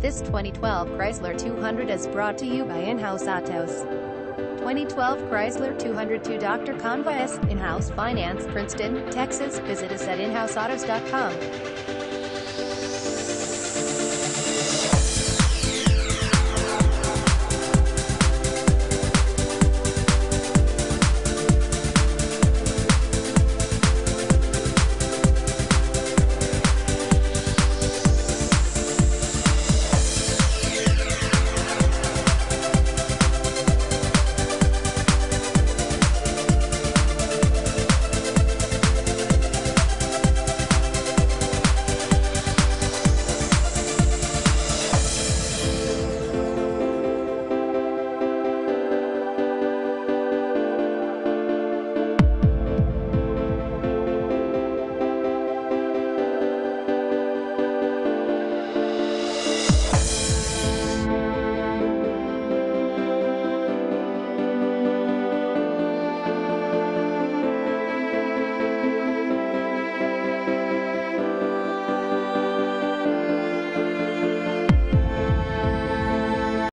This 2012 Chrysler 200 is brought to you by In House Autos. 2012 Chrysler 202 Dr. Conva's, in-house finance, Princeton, Texas. Visit us at inhouseautos.com.